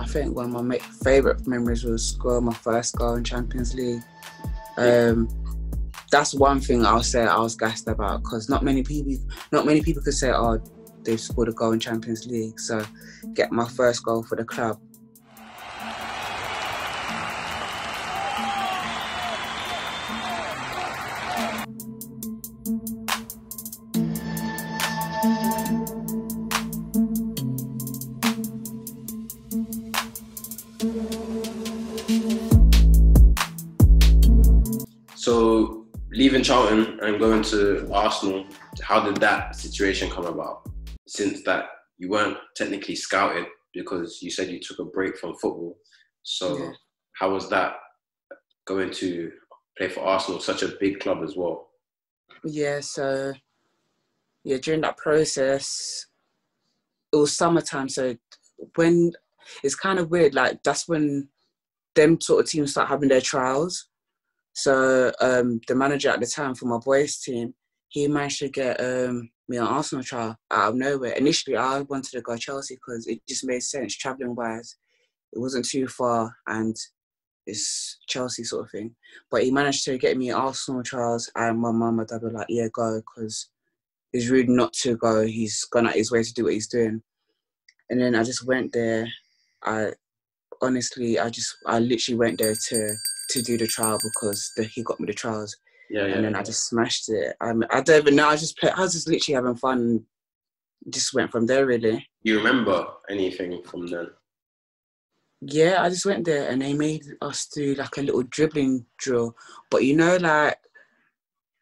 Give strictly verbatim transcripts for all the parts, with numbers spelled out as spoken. I think one of my favourite memories was scoring my first goal in Champions League. Um, that's one thing I'll say I was gassed about, because not many people, not many people could say, "Oh, they've scored a goal in Champions League." So, get my first goal for the club. So, leaving Charlton and going to Arsenal, how did that situation come about? Since that you weren't technically scouted because you said you took a break from football. So, yeah. How was that going to play for Arsenal, such a big club as well? Yeah, so, yeah, during that process, it was summertime. So, when it's kind of weird, like that's when them sort of teams start having their trials. So um, the manager at the time for my boys' team, he managed to get um, me an Arsenal trial out of nowhere. Initially, I wanted to go to Chelsea because it just made sense travelling-wise. It wasn't too far and it's Chelsea sort of thing. But he managed to get me Arsenal trials, and my mum and dad were like, yeah, go, because it's rude not to go. He's gone out his way to do what he's doing. And then I just went there. I honestly, I just, I literally went there to... to do the trial because the, he got me the trials. Yeah, yeah, and then yeah. I just smashed it. I mean, I don't even know, I just play, I was just literally having fun. Just went from there, really. You remember anything from then? Yeah, I just went there and they made us do like a little dribbling drill. But you know, like,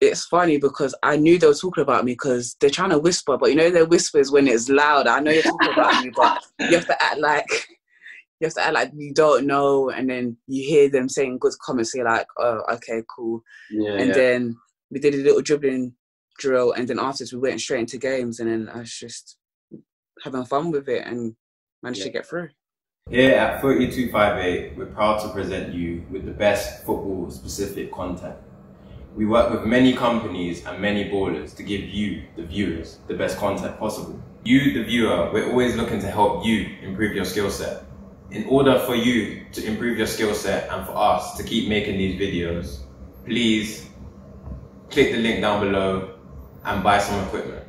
it's funny because I knew they were talking about me because they're trying to whisper, but you know their whispers when it's loud. I know you're talking about me, but you have to act like... You have to act like you don't know, and then you hear them saying good comments, so you're like, oh, okay, cool. Yeah, and yeah. Then we did a little dribbling drill, and then afterwards we went straight into games, and then I was just having fun with it and managed yeah. to get through. Here at Footy two fifty-eight, we're proud to present you with the best football-specific content. We work with many companies and many ballers to give you, the viewers, the best content possible. You, the viewer, we're always looking to help you improve your skill set. In order for you to improve your skill set and for us to keep making these videos, please click the link down below and buy some equipment.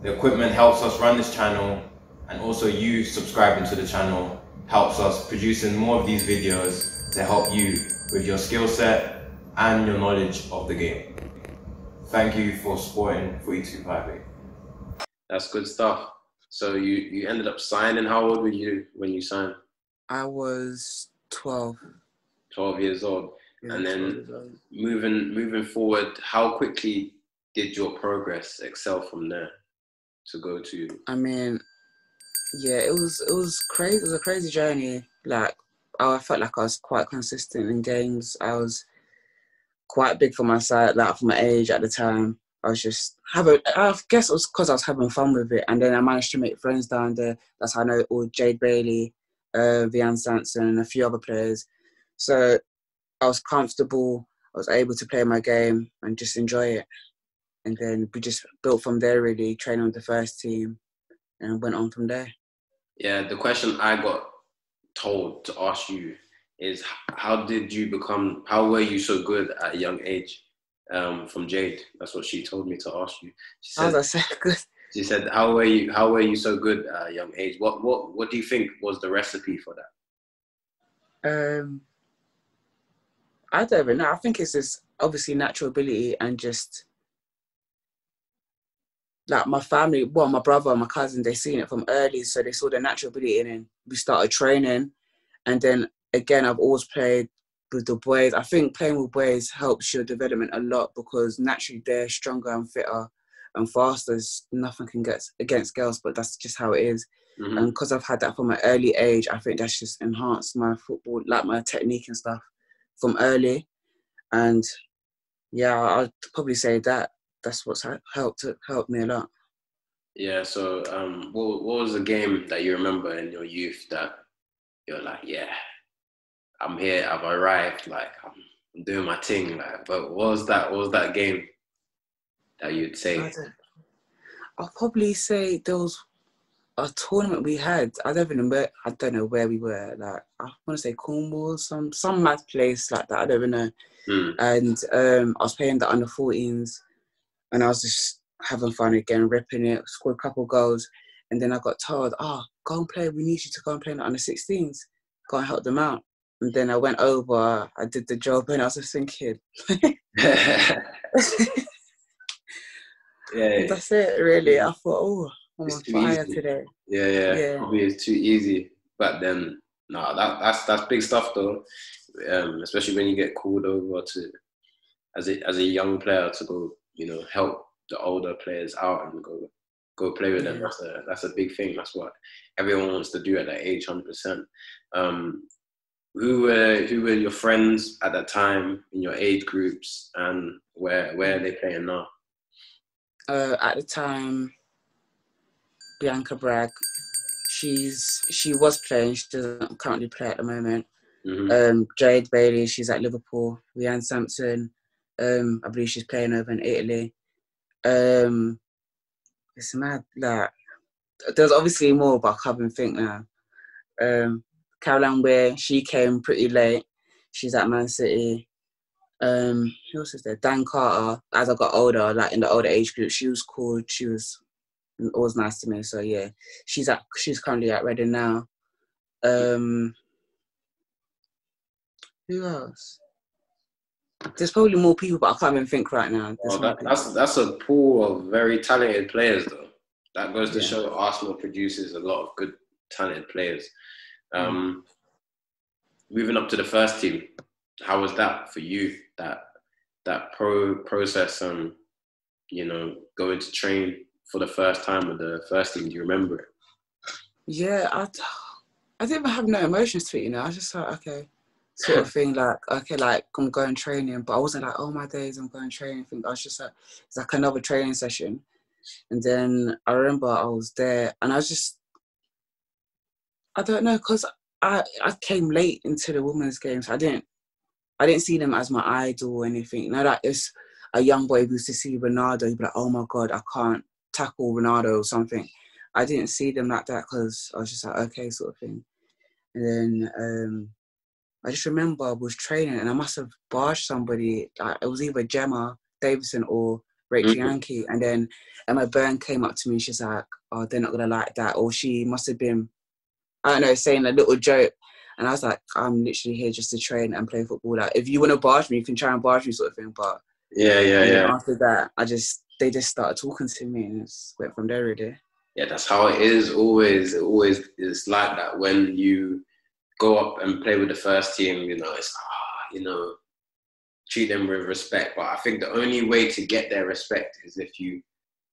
The equipment helps us run this channel, and also you subscribing to the channel helps us producing more of these videos to help you with your skill set and your knowledge of the game. Thank you for supporting Footy two fifty-eight. That's good stuff. So you, you ended up signing. How old were you when you signed? I was twelve. twelve years old. Yeah, and then old. moving moving forward, how quickly did your progress excel from there to go to? I mean, yeah, it was it was crazy. It was a crazy journey. Like, oh, I felt like I was quite consistent in games. I was quite big for my size, like for my age at the time. I was just having, I guess it was because I was having fun with it. And then I managed to make friends down there. That's how I know all Jade Bailey, Uh, Vyan Sanson and a few other players. So I was comfortable, I was able to play my game and just enjoy it. And then we just built from there, really, training with the first team and went on from there. Yeah, the question I got told to ask you is, how did you become, how were you so good at a young age? Um, from Jade, that's what she told me to ask you. She said, how was I so good? She said, "How were you? How were you so good at a young age? What, what, what do you think was the recipe for that?" Um, I don't even know. I think it's just obviously natural ability and just like my family. Well, my brother and my cousin, they seen it from early, so they saw the natural ability, and then we started training. And then again, I've always played with the boys. I think playing with boys helps your development a lot because naturally they're stronger and fitter and faster. Nothing can get against girls, but that's just how it is. Mm-hmm. And because I've had that from an early age, I think that's just enhanced my football, like my technique and stuff from early. And yeah, I'd probably say that that's what's helped helped me a lot. Yeah, so um, what, what was the game that you remember in your youth that you're like, yeah, I'm here, I've arrived, like I'm doing my thing. Like, but what was that, what was that game that you'd say? I'll probably say there was, a tournament we had. I don't even remember. I don't know where we were. Like, I want to say Cornwall, some some mad place like that. I don't even know. Mm. And um, I was playing the under fourteens, and I was just having fun again, ripping it. Scored a couple goals, and then I got told, "Ah, oh, go and play. We need you to go and play in the under sixteens. Go and help them out." And then I went over. I did the job, and I was just thinking. Yeah, that's it really. I thought, oh, I'm on fire today. Yeah, yeah, yeah. Probably it's too easy. But then, no, nah, that that's that's big stuff though. Um, especially when you get called over to, as a as a young player, to go, you know, help the older players out and go go play with them. Yeah. That's a that's a big thing. That's what everyone wants to do at that age, one hundred percent. Um, who were who were your friends at that time in your age groups, and where where are they playing now? Uh, at the time, Bianca Bragg, she's she was playing. She doesn't currently play at the moment. Mm-hmm. Um, Jade Bailey, she's at Liverpool. Vyan Sampson, um, I believe she's playing over in Italy. Um, it's mad. Like, there's obviously more, but I can't even think now. Um, Caroline Wear, she came pretty late. She's at Man City. Um, who else is there? Dan Carter. As I got older, like in the older age group, she was cool. She was always nice to me. So yeah, she's at she's currently at Reading now. Um, who else? There's probably more people, but I can't even think right now. Oh, that, that's that's a pool of very talented players, though. That goes to yeah. show Arsenal produces a lot of good talented players. Um, mm. Moving up to the first team, how was that for you? That that pro process and, you know, going to train for the first time with the first team. Do you remember it? Yeah, I, I didn't have no emotions to it, you know. I was just like, okay, sort of thing, like, okay, like, I'm going training. But I wasn't like, oh, my days, I'm going training. I was just like, it's like another training session. And then I remember I was there and I was just, I don't know, because I, I came late into the women's games. So I didn't, I didn't see them as my idol or anything. You know, like, it's a young boy who used to see Ronaldo, he'd be like, oh my God, I can't tackle Ronaldo or something. I didn't see them like that because I was just like, okay, sort of thing. And then um, I just remember I was training and I must have barged somebody. It was either Gemma Davidson or Rachel mm-hmm. Yankee. And then Emma Byrne came up to me and she's like, oh, they're not going to like that. Or she must have been, I don't know, saying a little joke. And I was like, I'm literally here just to train and play football. Like, if you want to barge me, you can try and barge me, sort of thing. But yeah, yeah, yeah. After that, I just they just started talking to me, and it just went from there, really. Yeah, that's how it is. Always, it always is like that when you go up and play with the first team. You know, it's ah, you know, treat them with respect. But I think the only way to get their respect is if you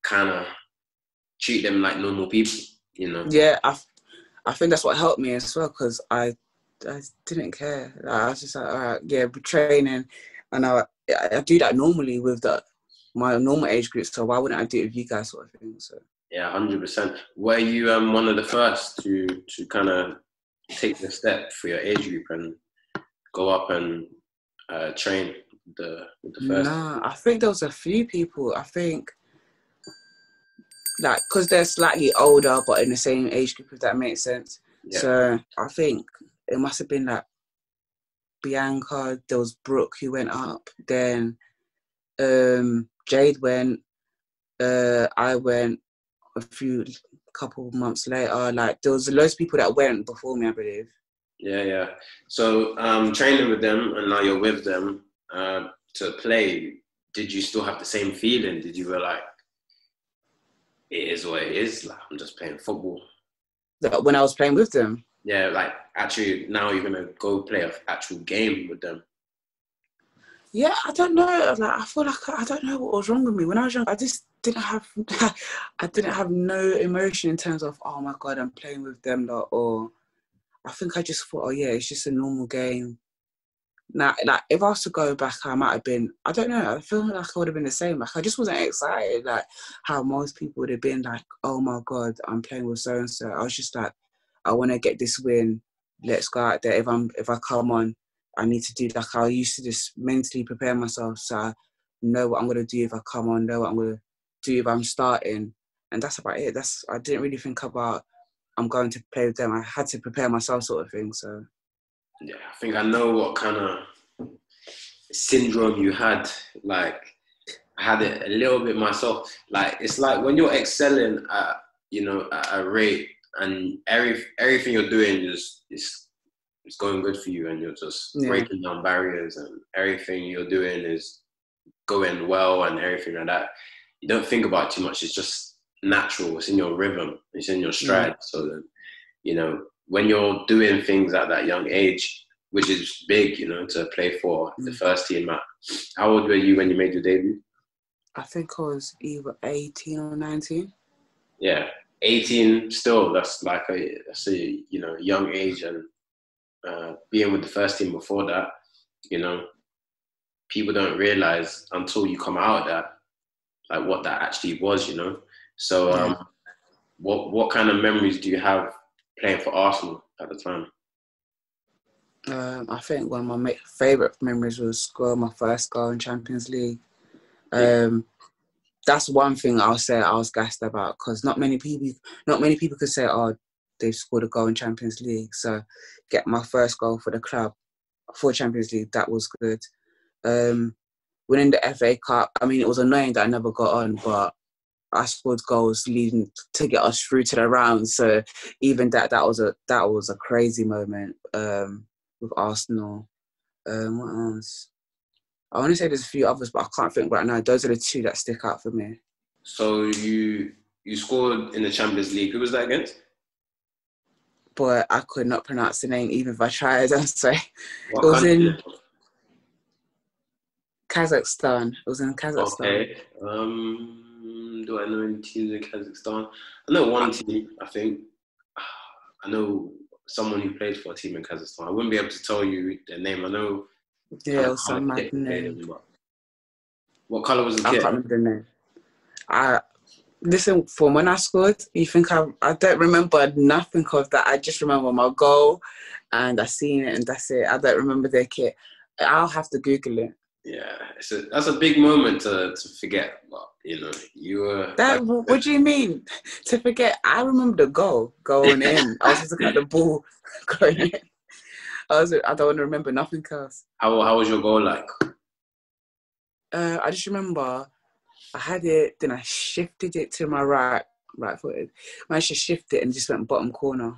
kind of treat them like normal people. You know. Yeah, I, I think that's what helped me as well because I. I didn't care. I was just like, all right, yeah, we're training. And I, I do that normally with the, my normal age group, so why wouldn't I do it with you guys sort of thing? So. Yeah, one hundred percent. Were you um, one of the first to, to kind of take the step for your age group and go up and uh, train the, with the first? Nah, I think there was a few people. I think, like, because they're slightly older, but in the same age group, if that makes sense. Yeah. So I think... It must have been like Bianca, there was Brooke who went up, then um, Jade went, uh, I went a few couple months later. Like there was loads of people that went before me, I believe. Yeah, yeah. So um, training with them and now you're with them uh, to play, did you still have the same feeling? Did you feel like, it is what it is, like I'm just playing football? When I was playing with them? Yeah, like, actually, now you're going to go play an actual game with them. Yeah, I don't know. Like, I feel like, I, I don't know what was wrong with me. When I was young, I just didn't have, I didn't have no emotion in terms of, oh, my God, I'm playing with them. Like, or I think I just thought, oh, yeah, it's just a normal game. Now, like, if I was to go back, I might have been, I don't know, I feel like I would have been the same. Like, I just wasn't excited, like, how most people would have been like, oh, my God, I'm playing with so-and-so. I was just like, I want to get this win. Let's go out there. If I'm, if I come on, I need to do like I used to just mentally prepare myself so I know what I'm gonna do if I come on. Know what I'm gonna do if I'm starting, and that's about it. That's I didn't really think about I'm going to play with them. I had to prepare myself, sort of thing. So, yeah, I think I know what kind of syndrome you had. Like, I had it a little bit myself. Like, it's like when you're excelling at, you know, at a rate, and every everything you're doing is is it's going good for you, and you're just yeah. breaking down barriers, and everything you're doing is going well, and everything like that. You don't think about it too much. It's just natural. It's in your rhythm, it's in your stride. Mm. So then, you know, when you're doing things at that young age, which is big, you know, to play for mm. the first team at. How old were you when you made your debut? I think I was either eighteen or nineteen. Yeah, eighteen still, that's like a, that's a you know, young age, and uh, being with the first team before that, you know, people don't realise until you come out of that, like what that actually was, you know. So, um, what what kind of memories do you have playing for Arsenal at the time? Um, I think one of my favourite memories was scoring my first goal in Champions League. Um, that's one thing I'll say I was gassed about, because not many people, not many people could say, "Oh, they've scored a goal in Champions League." So, get my first goal for the club for Champions League. That was good. Um, winning the F A Cup. I mean, it was annoying that I never got on, but I scored goals leading to get us through to the round. So even that, that was a that was a crazy moment um, with Arsenal. Um, what else? I want to say there's a few others, but I can't think right now. Those are the two that stick out for me. So you you scored in the Champions League. Who was that against? Boy, I could not pronounce the name even if I tried. I'm sorry. What it was country? in Kazakhstan. It was in Kazakhstan. Okay. Um... Do I know any teams in Kazakhstan? I know one team, I think. I know someone who played for a team in Kazakhstan. I wouldn't be able to tell you their name. I know... Yeah, some mad name. What colour was the kid? I can't remember the name. I, listen, from when I scored, you think I... I don't remember nothing of that. I just remember my goal and I seen it and that's it. I don't remember their kit. I'll have to Google it. Yeah, it's a, that's a big moment to, to forget, but, you know, you were... That, like, what do you mean, to forget? I remember the goal going in. I was just looking at the ball going in. I, was, I don't want to remember nothing else. How, how was your goal like? Uh, I just remember I had it, then I shifted it to my right, right footed. I just shifted it and just went bottom corner,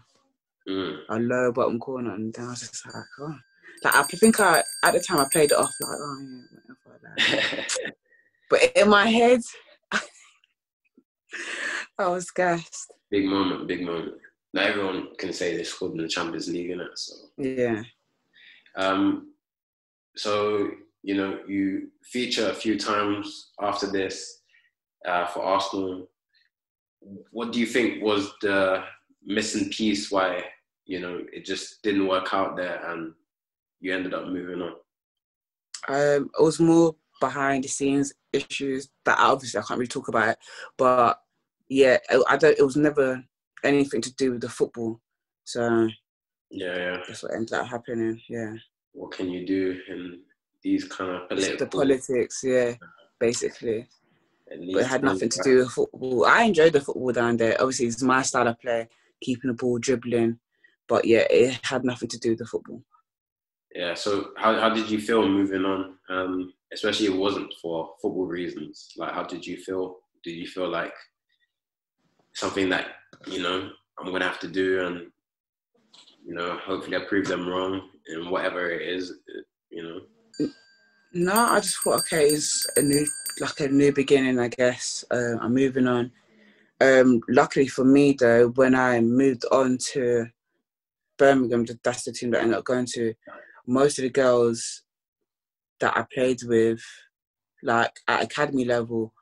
mm. a low bottom corner, and then I was just like, oh. Like, I think I, at the time I played it off like, oh yeah, whatever. Like, but in my head, I was gassed. Big moment, big moment. Not everyone can say they scored in the Champions League, innit? So yeah. Um, so you know, you feature a few times after this uh, for Arsenal. What do you think was the missing piece? Why you know it just didn't work out there and you ended up moving on? Um, it was more behind the scenes issues that obviously I can't really talk about. It, but yeah, I don't. It was never anything to do with the football. So yeah, yeah. That's what ended up happening. Yeah. What can you do in these kind of political... The politics, yeah, basically. But it had nothing to do with football. I enjoyed the football down there. Obviously, it's my style of play, keeping the ball, dribbling. But yeah, it had nothing to do with the football. Yeah, so how how did you feel moving on? Um, especially if it wasn't for football reasons. Like, how did you feel? Did you feel like something that, you know, I'm going to have to do and, you know, hopefully I prove them wrong and whatever it is, you know? No, I just thought, okay, it's a new, like a new beginning, I guess. Uh, I'm moving on. Um, luckily for me, though, when I moved on to Birmingham, that's the team that I ended up going to, most of the girls that I played with, like at academy level,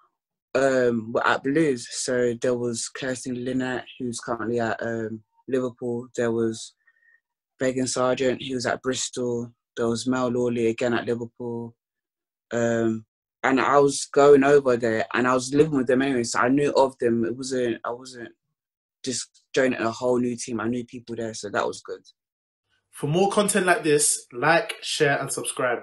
um, were at Blues. So there was Kirsten Linnett, who's currently at um, Liverpool. There was Megan Sargent, who was at Bristol. There was Mel Lawley, again at Liverpool. Um, and I was going over there and I was living with them anyway, so I knew of them. It wasn't, I wasn't just joining a whole new team. I knew people there, so that was good. For more content like this, like, share and subscribe.